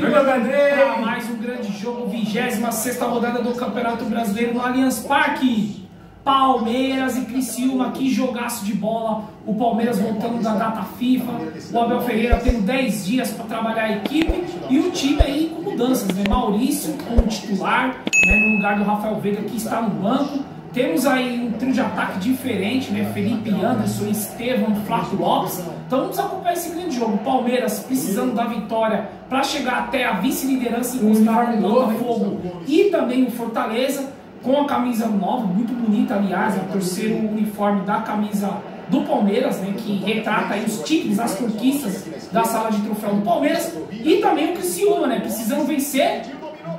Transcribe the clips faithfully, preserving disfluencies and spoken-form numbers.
para mais um grande jogo, vigésima sexta rodada do Campeonato Brasileiro no Allianz Parque. Palmeiras e Criciúma, que jogaço de bola. O Palmeiras voltando da data FIFA, o Abel Ferreira tendo dez dias para trabalhar a equipe e o time aí com mudanças, né? Maurício como titular, né? No lugar do Rafael Veiga, que está no banco. Temos aí um trio de ataque diferente, né? Felipe Anderson, Estevão, Flaco López. Então vamos acompanhar esse grande jogo. Palmeiras precisando da vitória para chegar até a vice-liderança e encostar o Botafogo e também o Fortaleza, com a camisa nova, muito bonita, aliás, é o terceiro uniforme da camisa do Palmeiras, né? Que retrata aí os títulos, as conquistas da sala de troféu do Palmeiras. E também o Criciúma, né? Precisando vencer.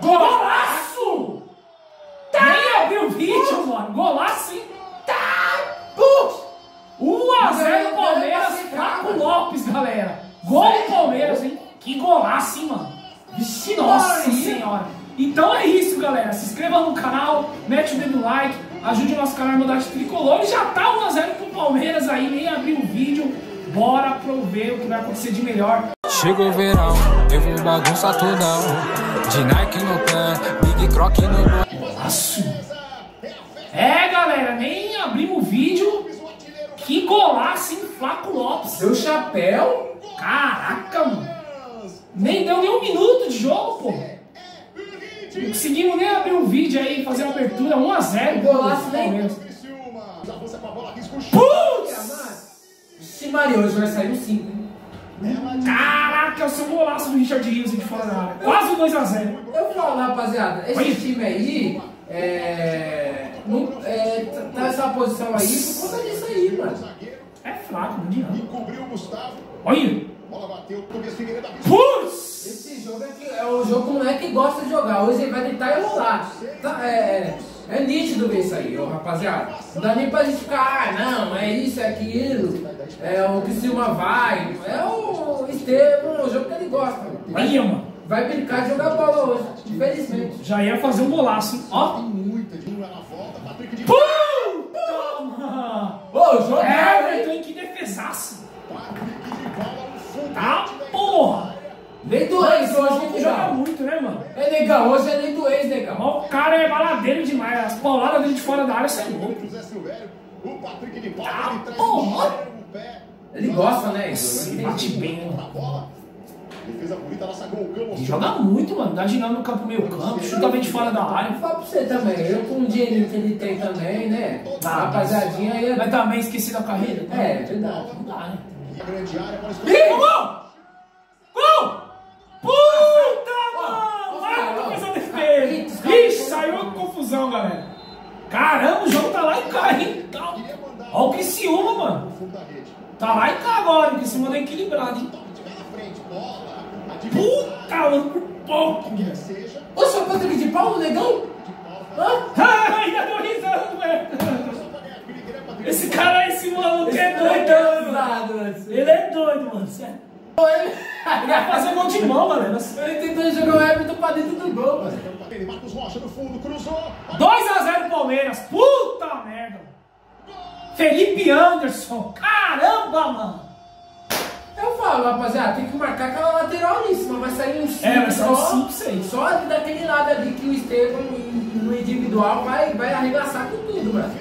Golaço! Viu o vídeo, mano? Golaço, hein? Tá! um a zero Palmeiras, Flaco López, galera. Gol do Palmeiras, hein? Que golaço, hein, mano? Vixe, nossa senhora. Então é isso, galera. Se inscreva no canal, mete o dedo no like, ajude o nosso canal Irmandade Tricolor. E já tá um a zero pro Palmeiras aí, nem abriu o vídeo. Bora prover o que vai acontecer de melhor. Chega o verão, eu vou bagunçar tudão. De Nike no pé, Big Croc no... Golaço! É, galera, nem abrimos o vídeo. Que golaço, hein, Flaco López. Deu chapéu. Caraca, mano. Nem deu nem um minuto de jogo, pô. Não conseguimos nem abrir o vídeo aí, fazer a abertura. um a zero. Golaço, né? Putz! Se Mario, hoje vai sair um cinco, hein? Caraca, é o seu golaço do Richard Rios de fora da área. Quase dois a zero. Eu falo, rapaziada, esse Oi? time aí é... Não, é, tá nessa posição aí por conta disso aí, mano. É fraco, não adianta. Olha! Putz! Esse jogo é, é o jogo que o moleque gosta de jogar. Hoje ele vai tentar rolar. Tá, é, é nítido ver isso aí, ó, rapaziada. Não dá nem pra gente ficar, ah, não, é isso, é aquilo. É o que Silva vai. É o Estevão, o jogo que ele gosta. Olha, mano. Vai brincar de jogar bola hoje, infelizmente. Já ia fazer um golaço, ó. Pum! Toma! Ô, jogo! É, Everton, que defesaço! Tá, porra! Nem do ex hoje, que joga muito, né, mano? É, negão, hoje é nem do ex, negão. O cara é baladeiro demais, as pauladas dele de fora da área são loucas. Tá, porra! Ele gosta, né? Ele bate bem, mano. Ele joga muito, mano. Dá dinâmica no campo meio campo, justamente fora da área. Fala pra você também. Eu com o dinheirinho que ele tem também, né? Ah, rapaziadinha aí. Mas também esqueci da carreira. Tá? É, verdade. Não dá, né? Ih, gol! Gol! Puta, mano! Marca com essa defesa! Ixi, saiu com confusão, galera. Caramba, o jogo tá lá e cai, hein? Olha o Criciúma, mano. Tá lá e cai agora. O Criciúma tá equilibrado, hein? Puta, mano, por pouco! Ô, seu Patrick de Paulo, negão? Ah, ainda tô risando, velho! Esse cara, esse maluco é doido! Ele é doido, mano! Ele vai fazer gol de mão, galera! Ele tentou jogar o Everton pra dentro do gol, mano! Marcos Rocha no fundo, cruzou! dois a zero Palmeiras! Puta merda! Felipe Anderson! Caramba, mano! Eu falo, rapaziada, tem que marcar aquela lateral ali, senão vai sair um cinco, é, vai sair só, cinco, só daquele lado ali que o Estevão no individual vai, vai arregaçar com tudo, mano.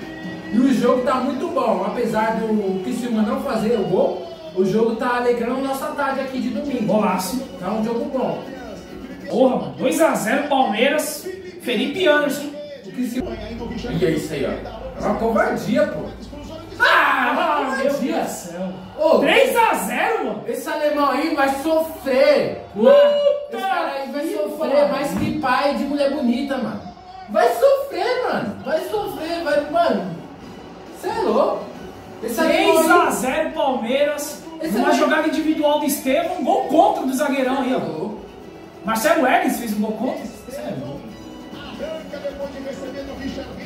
E o jogo tá muito bom, apesar do Criciúma não fazer o gol, o jogo tá alegrando nossa tarde aqui de domingo. Golaço. Tá um jogo bom. Porra, mano, dois a zero Palmeiras, Felipe Anderson. O Criciúma... E é isso aí, ó. É uma covardia, pô. Ah, ah, meu Deus do céu. Oh, três a zero, mano. Esse alemão aí vai sofrer. Puta, esse cara aí vai sofrer mais que pai de mulher bonita, mano. Vai sofrer, mano. Vai sofrer, vai, mano. Você é louco. três a zero Palmeiras. Esse Uma é jogada individual do Estevão. Gol contra do zagueirão aí, ó. Marcelo Hernes fez um gol contra. Você é louco.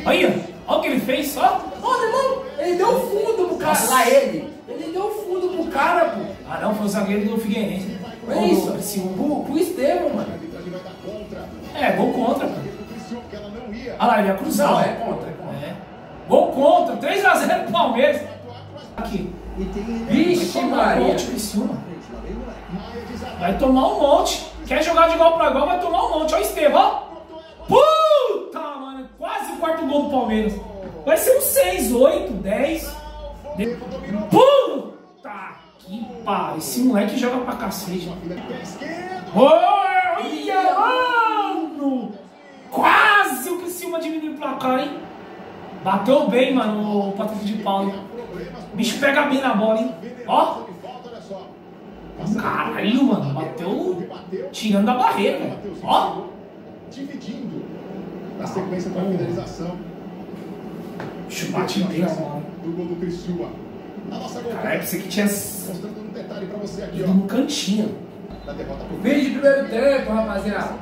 Olha, olha o que ele fez, só. Olha, irmão, ele deu o fundo pro cara. Nossa. Lá ele. Ele deu o fundo pro cara, pô. Ah, não, foi o zagueiro do Figueirense. Foi é isso, assim, pro, pro Estevão, mano. É, gol contra, mano. Ah lá, ele ia cruzar. Não, é contra, é contra. É. Gol contra, três a zero pro Palmeiras. Aqui. Vixe, Maria. Vai tomar um monte. Quer jogar de igual pra igual, vai tomar um monte. Olha o Estevão. Puta, mano. Quase o quarto gol do Palmeiras. Vai ser um seis, oito, dez. Puta que pariu. Esse moleque joga pra cacete. Olha, mano. Quase o Criciúma diminui o placar, hein? Bateu bem, mano, o Patrick de Paulo. O bicho pega bem na bola, hein? Ó. Caralho, mano. Bateu tirando a barreira. Ó. Dividindo na sequência da finalização. Bicho bate bem, mano. Caralho, pensei que tinha ido no cantinho. Fim de primeiro tempo, rapaziada.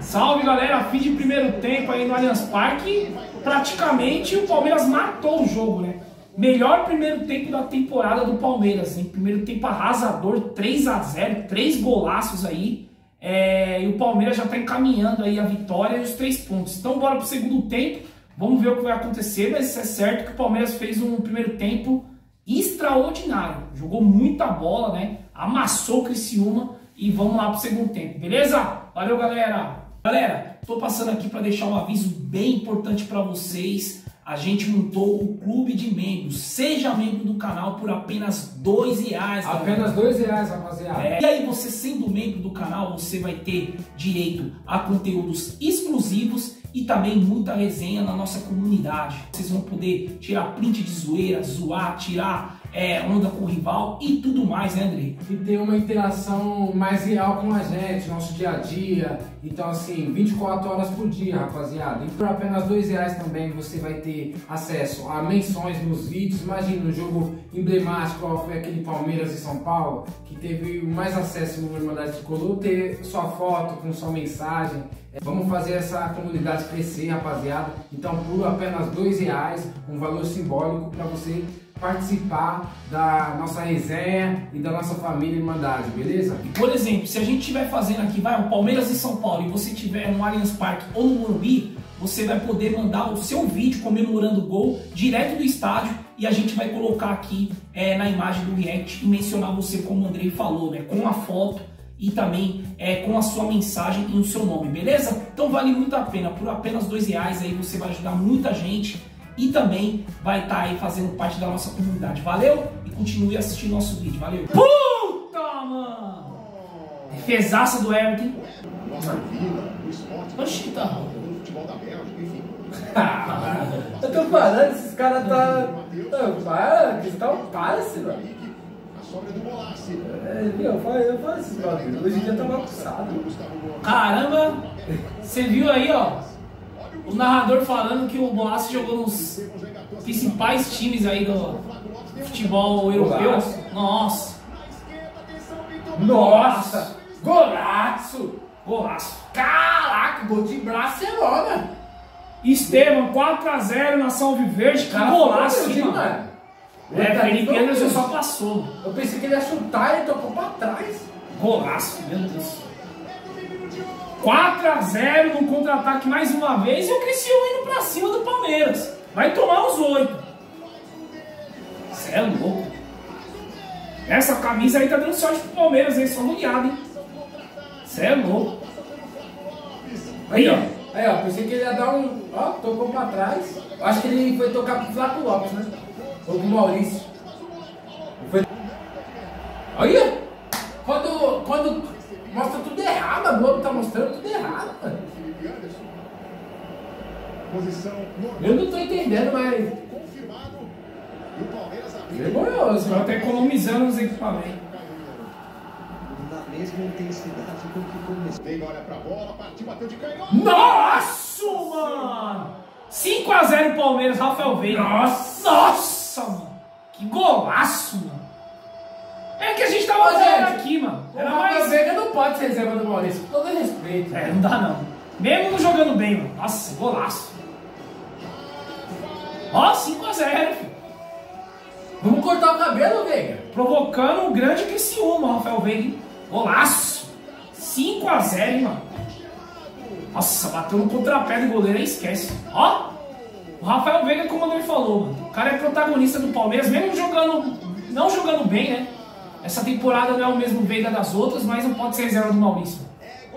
Salve, galera, fim de primeiro tempo aí no Allianz Parque. Praticamente o Palmeiras matou o jogo, né? Melhor primeiro tempo da temporada do Palmeiras, hein? Primeiro tempo arrasador, três a zero, três golaços aí. É... E o Palmeiras já tá encaminhando aí a vitória e os três pontos. Então bora pro segundo tempo, vamos ver o que vai acontecer. Mas é certo que o Palmeiras fez um primeiro tempo extraordinário. Jogou muita bola, né? Amassou o Criciúma e vamos lá pro segundo tempo, beleza? Valeu, galera! Galera, tô passando aqui para deixar um aviso bem importante para vocês. A gente montou o clube de membros. Seja membro do canal por apenas dois reais. Apenas dois reais, rapaziada. É. E aí, você sendo membro do canal, você vai ter direito a conteúdos exclusivos e também muita resenha na nossa comunidade. Vocês vão poder tirar print de zoeira, zoar, tirar é, onda com o rival e tudo mais, né, André? E ter uma interação mais real com a gente, nosso dia a dia. Então, assim, vinte e quatro horas por dia, rapaziada. E por apenas dois reais também você vai ter acesso a menções nos vídeos. Imagina um jogo emblemático, qual foi aquele Palmeiras e São Paulo, que teve mais acesso no Irmandade Tricolor, ter sua foto com sua mensagem. Vamos fazer essa comunidade crescer, rapaziada. Então, por apenas dois reais, um valor simbólico para você participar da nossa resenha e da nossa família Irmandade, beleza? E, por exemplo, se a gente estiver fazendo aqui, vai, o Palmeiras e São Paulo, e você estiver no Allianz Parque ou no Morumbi, você vai poder mandar o seu vídeo comemorando o gol direto do estádio e a gente vai colocar aqui é, na imagem do react e mencionar você, como o Andrei falou, né, com a foto e também é, com a sua mensagem e o seu nome, beleza? Então vale muito a pena, por apenas dois reais aí você vai ajudar muita gente e também vai estar tá aí fazendo parte da nossa comunidade, valeu? E continue assistindo nosso vídeo, valeu? Puta, mano! Defesaça do Everton. Oxi, tá. Eu tô falando, esses caras tá... Para, eles tá um passe, mano. É, eu falo, eu falo assim, mano. Hoje em dia tá bagunçado. Caramba! Você viu aí, ó, o narrador falando que o Bolassi jogou nos principais times aí do futebol europeu. Nossa! Nossa! Golaço! Golaço! Caraca, gol de Barcelona! Estevão, quatro a zero na Alviverde. Que golaço, hein, mano? É, Felipe Anderson só passou. Eu pensei que ele ia chutar e ele tocou pra trás. Golaço, meu Deus. quatro a zero no contra-ataque mais uma vez. E o Criciúma indo pra cima do Palmeiras. Vai tomar os oito. Você é louco. Essa camisa aí tá dando sorte pro Palmeiras, hein? Só goleado, hein? Você é louco. Aí, ó. Aí, ó. Pensei que ele ia dar um... Ó, tocou pra trás. Acho que ele foi tocar pro Flaco López, né? Ou do Maurício. Foi... Olha! Quando, quando mostra tudo errado, a Globo tá mostrando tudo errado, mano. Eu não tô entendendo, mas... Vergonhoso. Ela tá economizando os equipamentos. Nossa, mano! cinco a zero Palmeiras, Rafael Veiga. Nossa! Nossa! Mano. Que golaço, mano. É o que a gente tava fazendo aqui, mano. Era o mais... Veiga não pode ser reserva do Maurício, com todo respeito. É, não dá não. Mesmo não jogando bem, mano. Nossa, golaço. Ó, cinco a zero. Vamos cortar o cabelo, Veiga. Provocando um grande Criciúma, Rafael Veiga. Golaço. cinco a zero, mano. Nossa, bateu no contrapé do goleiro, aí esquece. Ó. O Rafael Veiga, como ele falou, mano, o cara é protagonista do Palmeiras, mesmo jogando, não jogando bem, né? Essa temporada não é o mesmo Veiga das outras, mas não pode ser reserva do Maurício.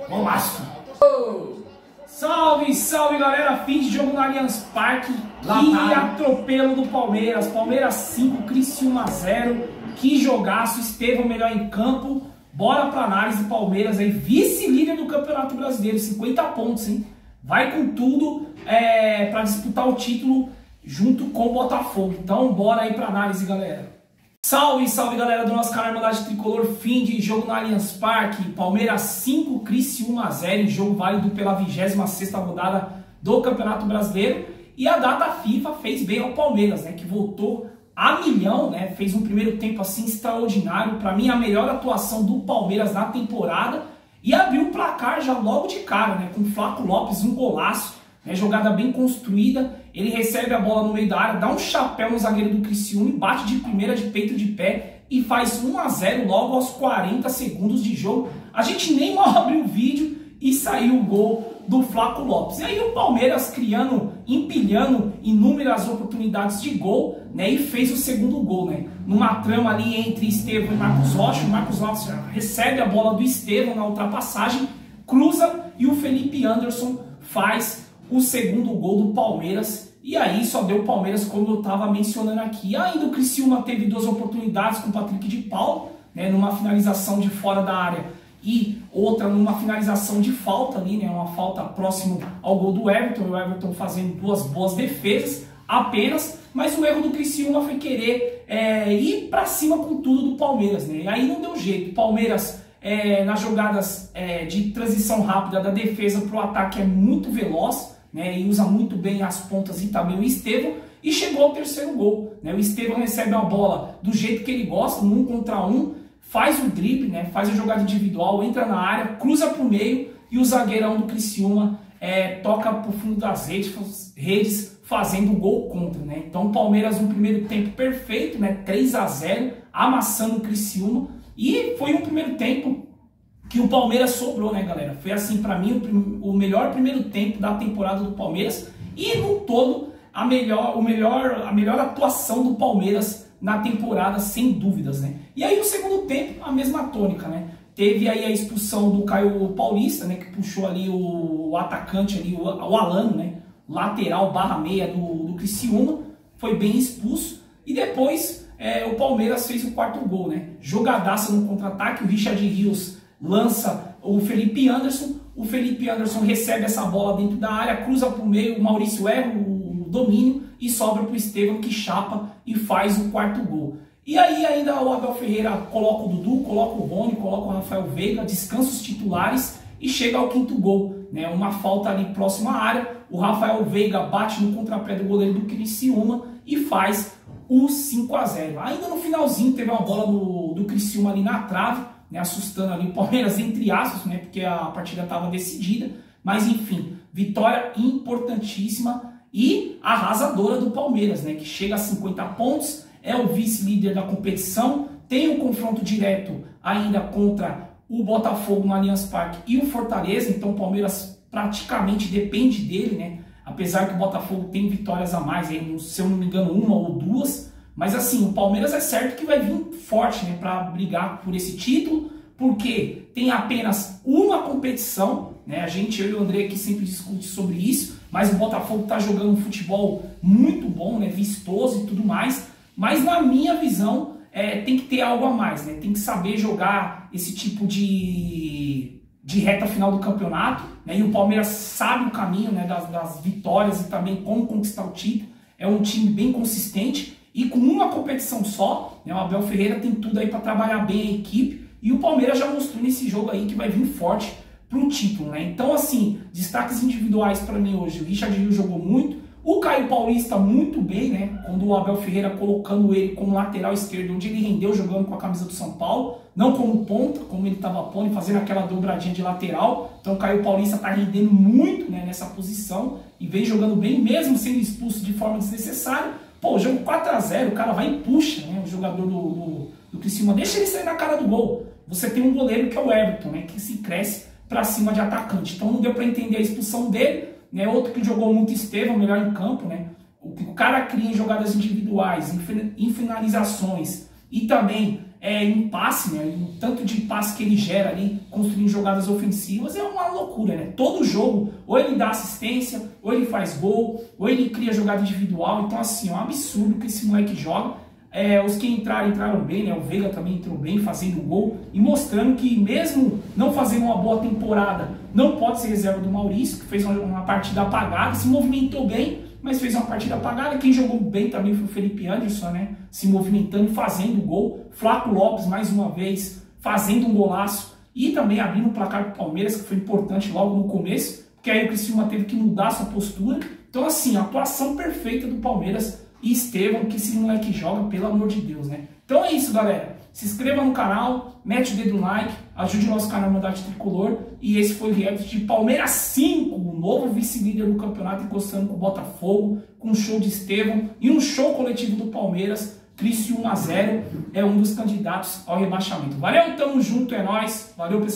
Golaço! Oh! Salve, salve galera! Fim de jogo no Allianz Parque. Que atropelo do Palmeiras. Palmeiras cinco, Criciúma zero. Que jogaço! Estevão melhor em campo. Bora pra análise do Palmeiras aí. Vice-líder do Campeonato Brasileiro. cinquenta pontos, hein? Vai com tudo é, pra disputar o título junto com o Botafogo. Então bora aí pra análise, galera. Salve, salve galera do nosso canal Irmandade Tricolor, fim de jogo no Allianz Parque, Palmeiras cinco, Criciúma zero, jogo válido pela vigésima sexta rodada do Campeonato Brasileiro, e a data FIFA fez bem ao Palmeiras, né, que voltou a milhão, né, fez um primeiro tempo assim extraordinário, para mim a melhor atuação do Palmeiras na temporada, e abriu o placar já logo de cara, né, com o Flaco López, um golaço, né, jogada bem construída. Ele recebe a bola no meio da área, dá um chapéu no zagueiro do Criciúma, bate de primeira de peito de pé e faz um a zero logo aos quarenta segundos de jogo. A gente nem mal abriu o vídeo e saiu o gol do Flaco López. E aí o Palmeiras criando, empilhando inúmeras oportunidades de gol, né, e fez o segundo gol, né? Numa trama ali entre Estevão e Marcos Rocha, o Marcos Rocha recebe a bola do Estevão na ultrapassagem, cruza e o Felipe Anderson faz o segundo gol do Palmeiras. E aí só deu o Palmeiras, como eu estava mencionando aqui. Ainda o Criciúma teve duas oportunidades com o Patrick de Paulo, né, numa finalização de fora da área e outra numa finalização de falta ali, né, uma falta próximo ao gol do Everton, o Everton fazendo duas boas defesas apenas, mas o erro do Criciúma foi querer é, ir para cima com tudo do Palmeiras, né, e aí não deu jeito. O Palmeiras é, nas jogadas é, de transição rápida da defesa para o ataque é muito veloz, né, e usa muito bem as pontas e também o Estevão, e chegou ao terceiro gol, né, o Estevão recebe a bola do jeito que ele gosta, no um contra um, faz o drible, né, faz a jogada individual, entra na área, cruza para o meio, e o zagueirão do Criciúma é, toca para o fundo das redes, redes fazendo o gol contra, né. Então o Palmeiras no primeiro tempo perfeito, né, três a zero, amassando o Criciúma, e foi um primeiro tempo que o Palmeiras sobrou, né, galera? Foi assim, para mim, o, o melhor primeiro tempo da temporada do Palmeiras e, no todo, a melhor, o melhor, a melhor atuação do Palmeiras na temporada, sem dúvidas, né? E aí, no segundo tempo, a mesma tônica, né? Teve aí a expulsão do Caio Paulista, né, que puxou ali o, o atacante, ali, o, o Alano, né, lateral barra meia do, do Criciúma, foi bem expulso e depois é, o Palmeiras fez o quarto gol, né? Jogadaça no contra-ataque, o Richard Rios lança o Felipe Anderson, o Felipe Anderson recebe essa bola dentro da área, cruza para o meio, o Maurício erra o domínio e sobra para o Estevão, que chapa e faz o quarto gol. E aí ainda o Abel Ferreira coloca o Dudu, coloca o Rony, coloca o Rafael Veiga, descansa os titulares e chega ao quinto gol, né? Uma falta ali próxima à área, o Rafael Veiga bate no contrapé do goleiro do Criciúma e faz o cinco a zero. Ainda no finalzinho teve uma bola do, do Criciúma ali na trave, né, assustando ali o Palmeiras, entre aspas, né, porque a partida estava decidida, mas enfim, vitória importantíssima e arrasadora do Palmeiras, né, que chega a cinquenta pontos, é o vice-líder da competição, tem um confronto direto ainda contra o Botafogo no Allianz Parque e o Fortaleza, então o Palmeiras praticamente depende dele, né, apesar que o Botafogo tem vitórias a mais, aí, se eu não me engano uma ou duas. Mas assim, o Palmeiras é certo que vai vir forte, né, para brigar por esse título, porque tem apenas uma competição, né? A gente, eu e o André aqui sempre discute sobre isso, mas o Botafogo está jogando um futebol muito bom, né, vistoso e tudo mais, mas na minha visão é, tem que ter algo a mais, né? Tem que saber jogar esse tipo de, de reta final do campeonato, né? E o Palmeiras sabe o caminho, né, das, das vitórias e também como conquistar o título, é um time bem consistente, e com uma competição só, né, o Abel Ferreira tem tudo aí para trabalhar bem a equipe. E o Palmeiras já mostrou nesse jogo aí que vai vir forte para o título, né? Então, assim, destaques individuais para mim hoje. O Richard Rios jogou muito. O Caio Paulista muito bem, né? Quando o Abel Ferreira colocando ele como lateral esquerdo, onde ele rendeu jogando com a camisa do São Paulo. Não como ponta, como ele estava pondo, fazendo aquela dobradinha de lateral. Então, o Caio Paulista está rendendo muito, né, nessa posição. E vem jogando bem, mesmo sendo expulso de forma desnecessária. Pô, o jogo quatro a zero, o cara vai e puxa, né, o jogador do, do, do Criciúma, deixa ele sair na cara do gol. Você tem um goleiro que é o Everton, né, que se cresce pra cima de atacante. Então não deu pra entender a expulsão dele, né, outro que jogou muito, Estevão, melhor em campo, né, o, o cara cria em jogadas individuais, em, em finalizações e também é, impasse, né? O tanto de impasse que ele gera ali, construindo jogadas ofensivas, é uma loucura, né? Todo jogo, ou ele dá assistência, ou ele faz gol, ou ele cria jogada individual. Então, assim, é um absurdo que esse moleque joga. É, os que entraram, entraram bem, né? O Veiga também entrou bem, fazendo gol e mostrando que mesmo não fazendo uma boa temporada, não pode ser reserva do Maurício, que fez uma, uma partida apagada, se movimentou bem, mas fez uma partida apagada. Quem jogou bem também foi o Felipe Anderson, né? Se movimentando, fazendo gol. Flaco López, mais uma vez, fazendo um golaço. E também abrindo o placar do Palmeiras, que foi importante logo no começo, porque aí o Criciúma teve que mudar sua postura. Então, assim, a atuação perfeita do Palmeiras e Estevão, que esse moleque joga, pelo amor de Deus, né? Então é isso, galera. Se inscreva no canal, mete o dedo no like, ajude o nosso canal Irmandade Tricolor. E esse foi o react de Palmeiras cinco, o novo vice-líder do campeonato, encostando com o Botafogo, com um show de Estevão e um show coletivo do Palmeiras. Criciúma um a zero, é um dos candidatos ao rebaixamento. Valeu, tamo junto, é nóis. Valeu, pessoal.